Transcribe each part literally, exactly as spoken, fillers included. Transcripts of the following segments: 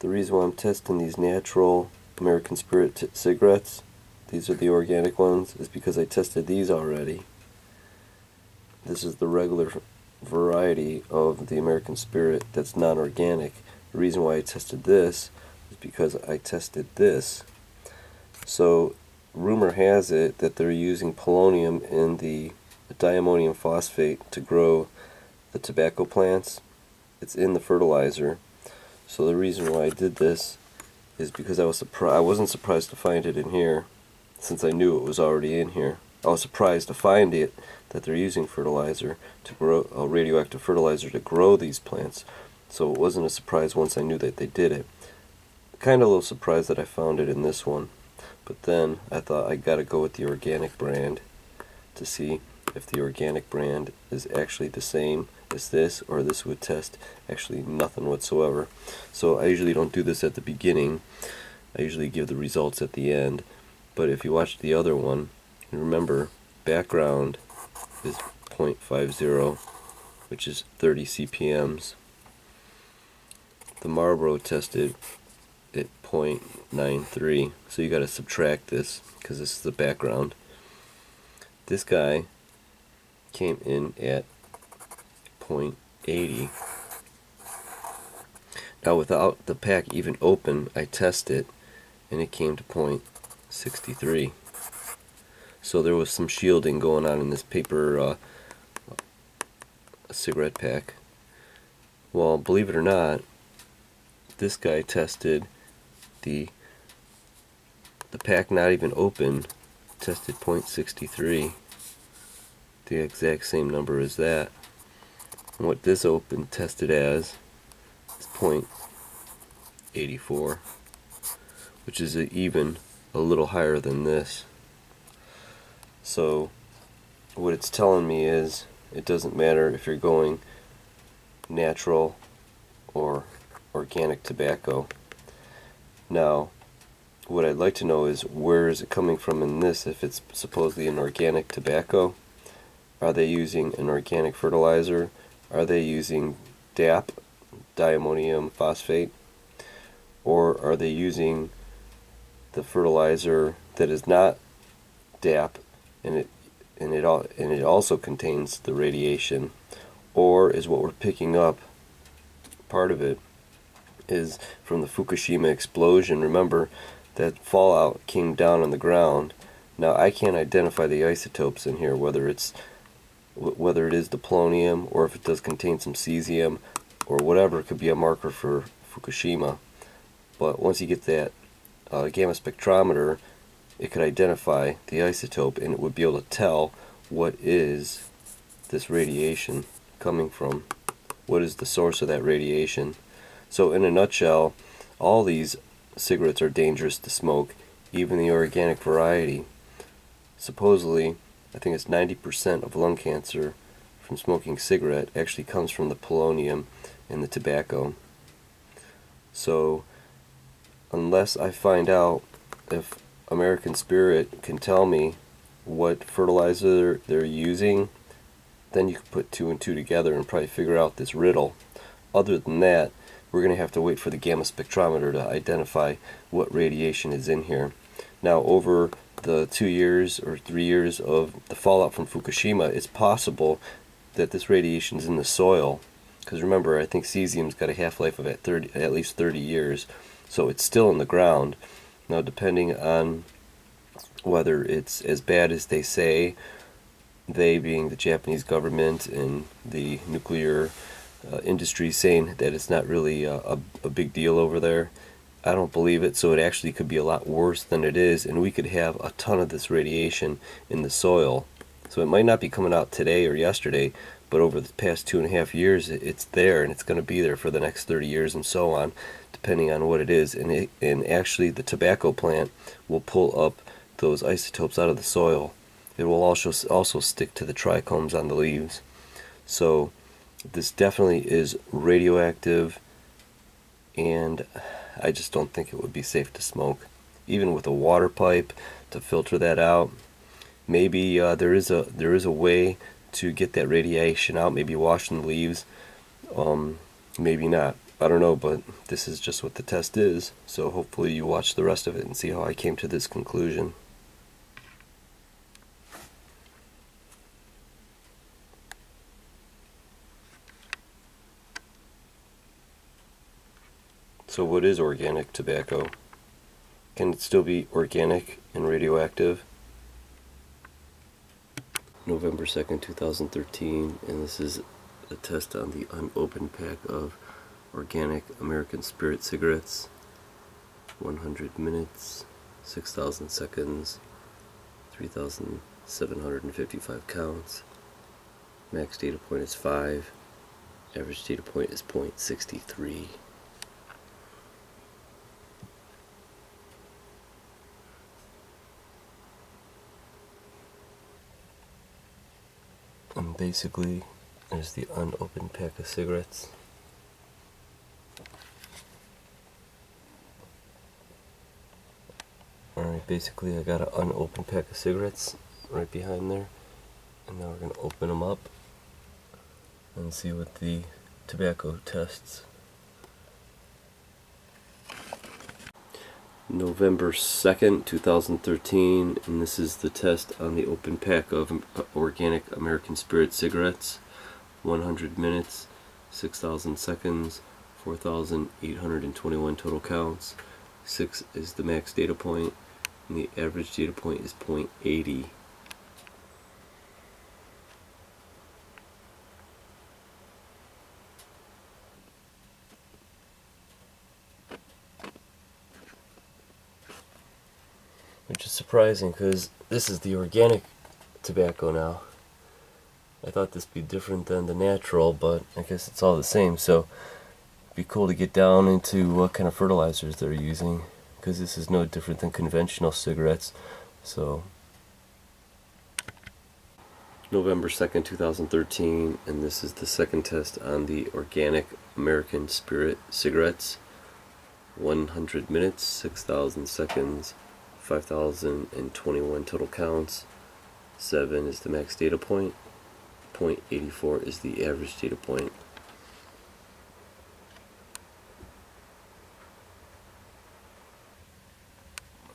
The reason why I'm testing these Natural American Spirit t cigarettes, these are the organic ones, is because I tested these already. This is the regular variety of the American Spirit that's non-organic. The reason why I tested this is because I tested this. So rumor has it that they're using polonium in the diammonium phosphate to grow the tobacco plants. It's in the fertilizer. So the reason why I did this is because I was surprised. I wasn't surprised to find it in here, since I knew it was already in here. I was surprised to find it that they're using fertilizer to grow uh, radioactive fertilizer to grow these plants. So it wasn't a surprise once I knew that they did it. Kind of a little surprised that I found it in this one, but then I thought I gotta go with the organic brand to see if the organic brand is actually the same as this, or this would test actually nothing whatsoever. So I usually don't do this at the beginning. I usually give the results at the end. But if you watch the other one, remember, background is zero point five zero, which is thirty C P Ms. The Marlboro tested at zero point nine three, so you got to subtract this because this is the background. This guy came in at zero point eight zero. Now, without the pack even open, I test it and it came to zero point six three. So there was some shielding going on in this paper uh, cigarette pack. Well, believe it or not, this guy tested the the pack not even open, tested zero point six three, the exact same number as that. And what this open tested as is zero point eight four, which is a, even a little higher than this. So what it's telling me is it doesn't matter if you're going natural or organic tobacco. Now what I'd like to know is, where is it coming from in this if it's supposedly an organic tobacco? Are they using an organic fertilizer? Are they using D A P, diammonium phosphate? Or are they using the fertilizer that is not D A P, and it and it all and it also contains the radiation? Or is what we're picking up, part of it is from the Fukushima explosion? Remember, that fallout came down on the ground. Now I can't identify the isotopes in here, whether it's whether it is the polonium, or if it does contain some cesium or whatever. It could be a marker for Fukushima, but once you get that uh, gamma spectrometer, it could identify the isotope and it would be able to tell, what is this radiation coming from? What is the source of that radiation? So in a nutshell, all these cigarettes are dangerous to smoke, even the organic variety. Supposedly, I think it's ninety percent of lung cancer from smoking cigarette actually comes from the polonium and the tobacco. So unless I find out if American Spirit can tell me what fertilizer they're using, then you can put two and two together and probably figure out this riddle. Other than that, we're going to have to wait for the gamma spectrometer to identify what radiation is in here. Now, over the two years or three years of the fallout from Fukushima, it's possible that this radiation is in the soil, because remember, I think cesium's got a half-life of at, thirty, at least thirty years, so it's still in the ground. Now, depending on whether it's as bad as they say, they being the Japanese government and the nuclear uh, industry saying that it's not really a, a, a big deal over there, I don't believe it. So it actually could be a lot worse than it is, and we could have a ton of this radiation in the soil. So it might not be coming out today or yesterday, but over the past two and a half years it's there, and it's going to be there for the next thirty years and so on, depending on what it is. And, it, and actually the tobacco plant will pull up those isotopes out of the soil. It will also, also stick to the trichomes on the leaves. So this definitely is radioactive, and I just don't think it would be safe to smoke, even with a water pipe to filter that out. Maybe uh, there is a there is a way to get that radiation out, maybe washing the leaves. Um, Maybe not. I don't know, but this is just what the test is, so hopefully you watch the rest of it and see how I came to this conclusion. So what is organic tobacco? Can it still be organic and radioactive? November second, two thousand thirteen, and this is a test on the unopened pack of Organic American Spirit cigarettes. one hundred minutes, six thousand seconds, three thousand seven hundred fifty-five counts. Max data point is five, average data point is zero point six three. And basically, there's the unopened pack of cigarettes. Alright, basically I got an unopened pack of cigarettes right behind there. And now we're going to open them up and see what the tobacco tests. November second, two thousand thirteen, and this is the test on the open pack of Organic American Spirit cigarettes. one hundred minutes, six thousand seconds, four thousand eight hundred twenty-one total counts, six is the max data point, and the average data point is zero point eight zero. Which is surprising, because this is the organic tobacco now. I thought this would be different than the natural, but I guess it's all the same. So it'd be cool to get down into what kind of fertilizers they're using, because this is no different than conventional cigarettes. So November second, two thousand thirteen, and this is the second test on the Organic American Spirit cigarettes. one hundred minutes, six thousand seconds, five thousand twenty-one total counts, seven is the max data point, zero point eight four is the average data point.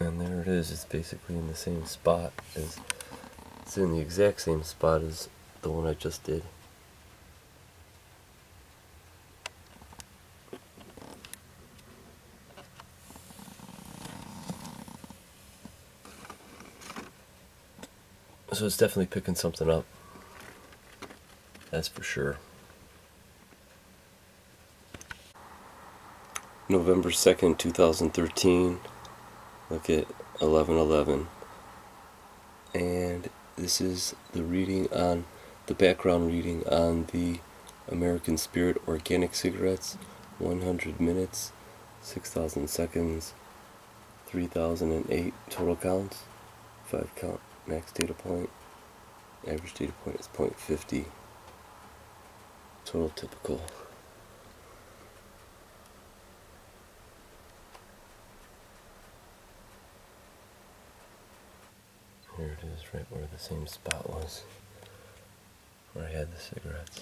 And there it is, it's basically in the same spot as, it's in the exact same spot as the one I just did. So it's definitely picking something up, that's for sure. November second, two thousand thirteen, look at eleven eleven, and this is the reading on, the background reading on the American Spirit organic cigarettes. One hundred minutes, six thousand seconds, three thousand eight total counts, five count max data point, average data point is zero point five zero. Total typical. Here it is, right where the same spot was where I had the cigarettes.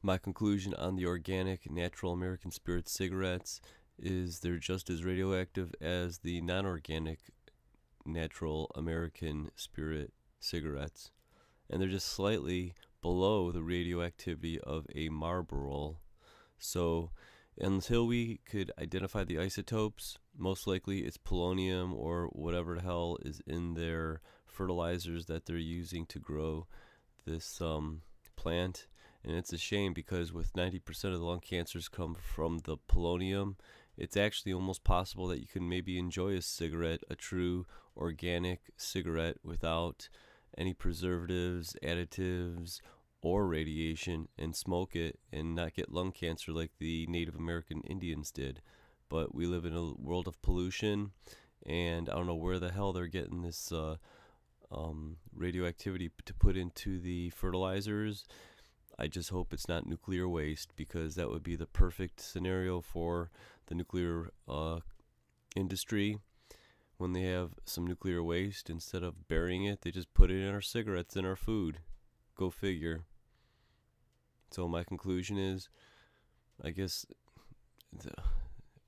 My conclusion on the organic Natural American Spirit cigarettes is they're just as radioactive as the non-organic Natural American Spirit cigarettes, and they're just slightly below the radioactivity of a Marlboro. So until we could identify the isotopes, most likely it's polonium or whatever the hell is in their fertilizers that they're using to grow this um, plant. And it's a shame because with ninety percent of the lung cancers come from the polonium, it's actually almost possible that you can maybe enjoy a cigarette, a true organic cigarette without any preservatives, additives, or radiation, and smoke it and not get lung cancer like the Native American Indians did. But we live in a world of pollution, and I don't know where the hell they're getting this uh, um, radioactivity to put into the fertilizers. I just hope it's not nuclear waste, because that would be the perfect scenario for the nuclear uh, industry. When they have some nuclear waste, instead of burying it, they just put it in our cigarettes, in our food. Go figure. So my conclusion is, I guess the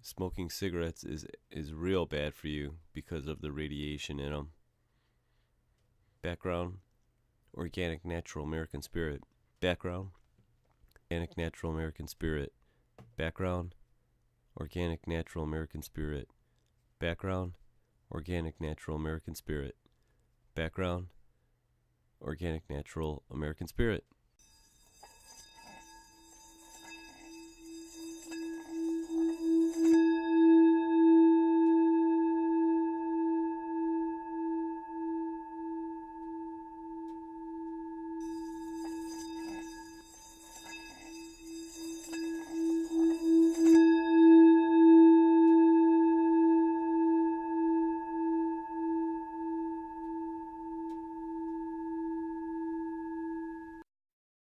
smoking cigarettes is is real bad for you because of the radiation in them. Background: Organic Natural American Spirit. Background: Organic Natural American Spirit. Background: Organic Natural American Spirit. Background: Organic Natural American Spirit. Background: Organic Natural American Spirit.